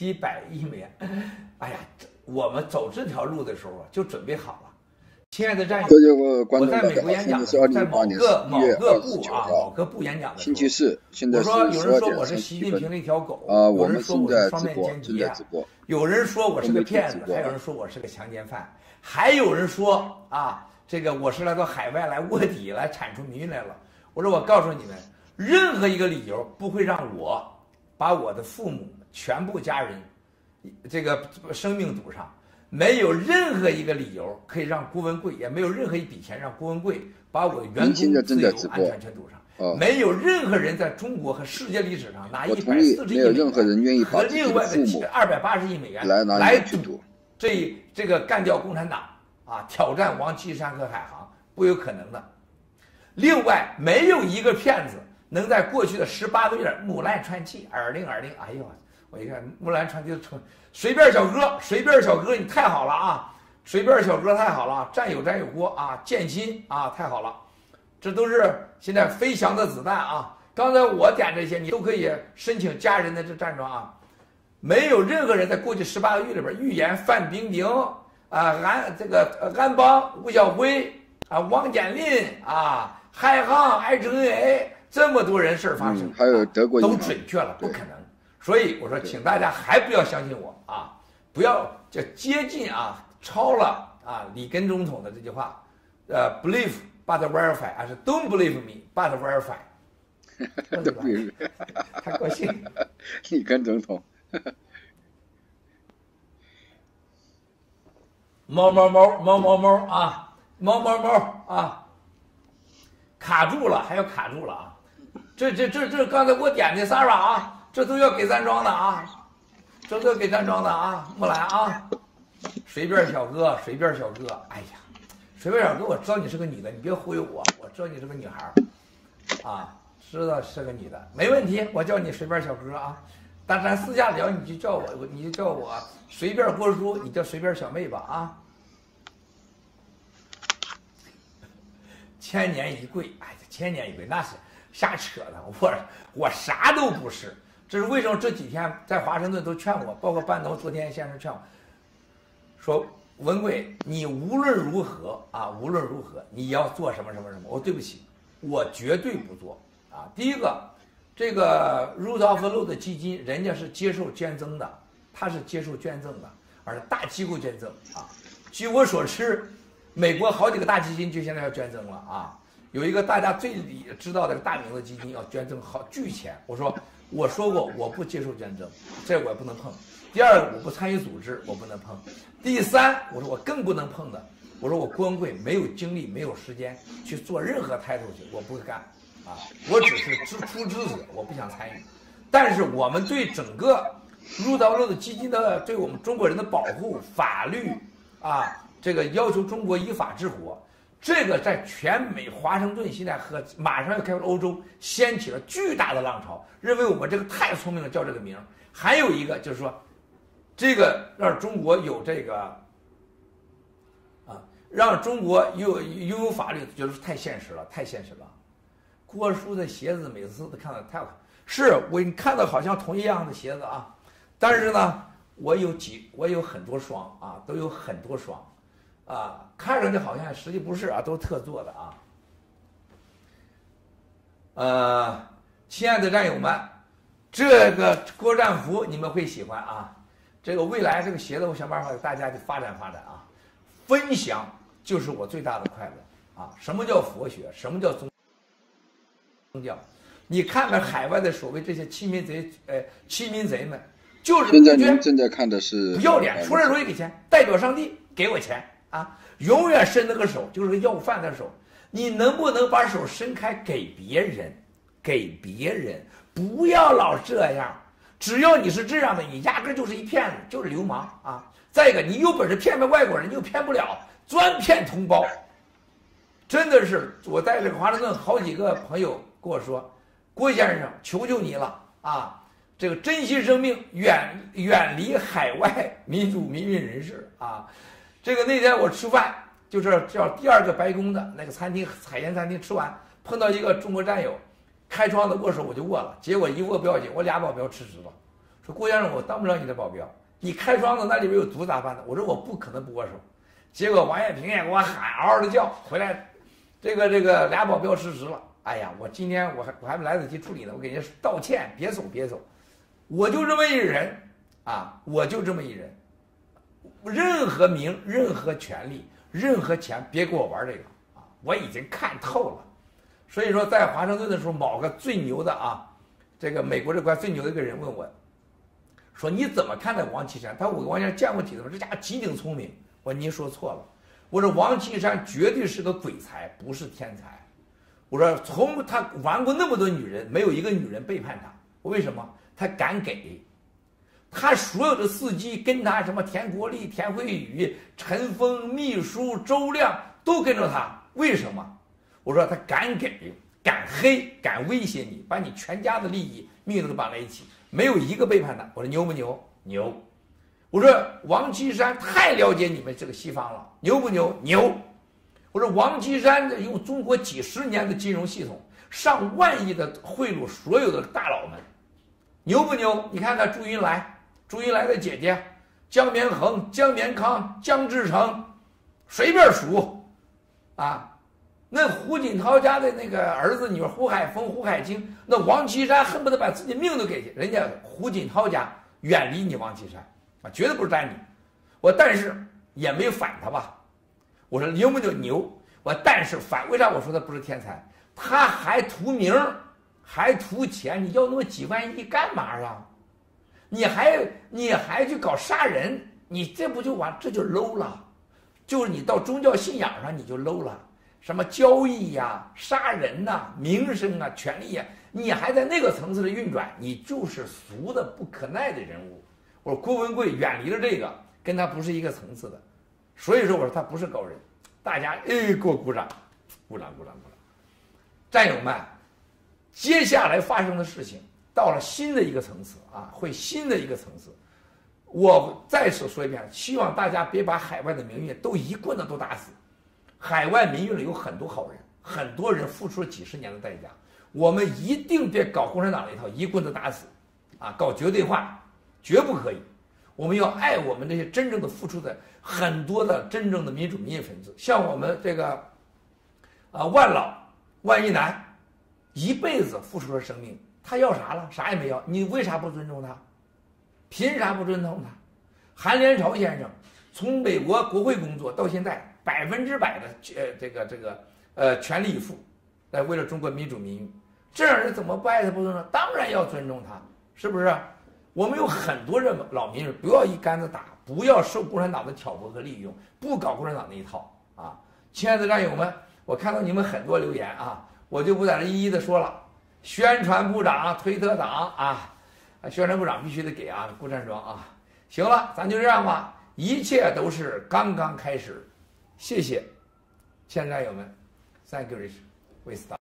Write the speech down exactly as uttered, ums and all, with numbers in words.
几百亿美元。哎呀，我们走这条路的时候啊，就准备好了。亲爱的战友，我在美国演讲，在某个某个部啊，某个部演讲的时候，星期四，现在我说有人说我是习近平的一条狗，啊，我们正在直播，正在直播。有人说我是个骗子，还有人说我是个强奸犯，还有人说啊，这个我是来到海外来卧底来铲除民运来了。我说我告诉你们，任何一个理由不会让我把我的父母全部家人这个生命赌上。没有任何一个理由可以让郭文贵，也没有任何一笔钱让郭文贵把我的员工的自由安全全赌上。哦、没有任何人在中国和世界历史上拿一百四十亿美元和另外的二百八十亿美元来赌这这个干掉共产党啊，挑战王岐山和海航，不有可能的。另外，没有一个骗子能在过去的十八个月木兰传奇二零二零，哎呦。我一看《木兰传奇》的传，随便小哥，随便小哥，你太好了啊！随便小哥太好了，战友战友锅啊，剑心啊，太好了，这都是现在飞翔的子弹啊！刚才我点这些，你都可以申请家人的这站桩啊！没有任何人在过去十八个月里边预言范冰冰啊、安这个安邦、吴晓辉啊、汪建林啊、海航、H N A 这么多人事儿发生、嗯，还有德国都准确了，不可能。所以我说，请大家还不要相信我啊！不要就接近啊，超了啊里根总统的这句话，呃 ，believe but verify， 还是 don't believe me but verify。都不是，太高兴。里根总统。猫猫猫猫猫猫啊！猫猫猫啊！卡住了，还要卡住了啊！这这这这刚才给我点的 Sara 啊！这都要给站桩的啊，这都给站桩的啊，木兰啊，随便小哥，随便小哥，哎呀，随便小哥，我知道你是个女的，你别忽悠我，我知道你是个女孩儿，啊，知道是个女的，没问题，我叫你随便小哥啊，但咱私下聊，你就叫我，你就叫我随便郭叔，你叫随便小妹吧啊，千年一跪，哎呀，千年一跪那是瞎扯的，我我啥都不是。这是为什么这几天在华盛顿都劝我，包括班农昨天先生劝我，说文贵，你无论如何啊，无论如何你要做什么什么什么。我对不起，我绝对不做啊。第一个，这个 Rudolph Low 的基金，人家是接受捐赠的，他是接受捐赠的，而是大机构捐赠啊。据我所知，美国好几个大基金就现在要捐赠了啊。有一个大家最知道的大名字基金要捐赠好巨钱，我说。我说过我不接受捐赠，这我也不能碰。第二个，我不参与组织，我不能碰。第三，我说我更不能碰的，我说我郭文贵没有精力，没有时间去做任何态度去，我不会干啊！我只是支出资者，我不想参与。但是我们对整个入道路的基金的对我们中国人的保护法律啊，这个要求中国依法治国，这个在全美华盛顿现在和马上要开始欧洲掀起了巨大的浪潮，认为我们这个太聪明了，叫这个名。还有一个就是说，这个让中国有这个啊，让中国有拥有法律，觉得太现实了，太现实了。郭叔的鞋子每次都看到太好，是我你看到好像同一样的鞋子啊，但是呢，我有几我有很多双啊，都有很多双。啊，看上去好像实际不是啊，都是特做的啊。呃，亲爱的战友们，这个郭战服你们会喜欢啊。这个未来这个鞋子，我想办法给大家去发展发展啊。分享就是我最大的快乐啊！什么叫佛学？什么叫宗宗教？你看看海外的所谓这些欺民贼，呃，欺民贼们，就是现在您正在看的是不要脸，出来时候也给钱，代表上帝给我钱。啊，永远伸那个手就是个要饭的手，你能不能把手伸开给别人？给别人，不要老这样。只要你是这样的，你压根就是一骗子，就是流氓啊！再一个，你有本事骗骗外国人，你又骗不了，专骗同胞。真的是，我在这个华盛顿好几个朋友跟我说，郭先生，求求你了啊！这个珍惜生命，远远离海外民主民运人士啊！这个那天我吃饭，就是叫第二个白宫的那个餐厅海盐餐厅吃完，碰到一个中国战友，开窗子握手我就握了，结果一握不要紧，我俩把我表吃直了，说郭先生，我当不了你的保镖，你开窗子那里面有毒咋办呢？我说我不可能不握手。结果王艳平也给我喊，嗷嗷的叫回来，这个这个俩保镖失职了。哎呀，我今天我还我还没来得及处理呢，我给人家道歉，别走别走。我就这么一人啊，我就这么一人，任何名、任何权利、任何钱，别给我玩这个啊！我已经看透了。所以说，在华盛顿的时候，某个最牛的啊，这个美国这块最牛的一个人问我，说你怎么看待王岐山？他说我跟王岐山见过几次，这家伙极顶聪明。我说您说错了，我说王岐山绝对是个鬼才，不是天才。我说从他玩过那么多女人，没有一个女人背叛他，为什么？他敢给。他所有的司机跟他什么田国立、田慧宇、陈峰、秘书周亮都跟着他，为什么？我说他敢给、敢黑、敢威胁你，把你全家的利益、命都绑在一起，没有一个背叛的。我说牛不牛？牛！我说王岐山太了解你们这个西方了，牛不牛？牛！我说王岐山用中国几十年的金融系统，上万亿的贿赂所有的大佬们，牛不牛？你看看朱云来。朱一来的姐姐江绵恒、江绵康、江志成，随便数，啊，那胡锦涛家的那个儿子女儿胡海峰、胡海清，那王岐山恨不得把自己命都给去，人家胡锦涛家远离你王岐山啊，绝对不是沾你。我但是也没有反他吧，我说牛不牛？牛。我但是反，为啥我说他不是天才？他还图名，还图钱，你要那么几万亿干嘛呀？你还你还去搞杀人，你这不就完？这就 low 了，就是你到宗教信仰上你就 low 了，什么交易呀、啊、杀人呐、啊、名声啊、权力呀、啊，你还在那个层次的运转，你就是俗的不可耐的人物。我说郭文贵远离了这个，跟他不是一个层次的，所以说我说他不是高人。大家哎给我鼓掌，鼓掌鼓掌鼓掌！战友们，接下来发生的事情。到了新的一个层次啊，会新的一个层次。我再次说一遍，希望大家别把海外的民运都一棍子都打死。海外民运里有很多好人，很多人付出了几十年的代价。我们一定别搞共产党那一套，一棍子打死，啊，搞绝对化，绝不可以。我们要爱我们这些真正的付出的很多的真正的民主民运分子，像我们这个啊万老、万一南，一辈子付出了生命。他要啥了？啥也没要。你为啥不尊重他？凭啥不尊重他？韩连潮先生从美国国会工作到现在，百分之百的呃这个这个呃全力以赴，来为了中国民主民运。这样人怎么不爱他不尊重？当然要尊重他，是不是？我们有很多人老民人，不要一竿子打，不要受共产党的挑拨和利用，不搞共产党那一套啊！亲爱的战友们，我看到你们很多留言啊，我就不在这一一的说了。宣传部长、推特党啊，宣传部长必须得给啊，顾占双啊。行了，咱就这样吧，一切都是刚刚开始。谢谢，亲爱的战友们 ，Thank you, Rich, we start.